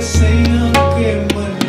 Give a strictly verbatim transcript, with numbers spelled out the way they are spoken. Say, okay, man.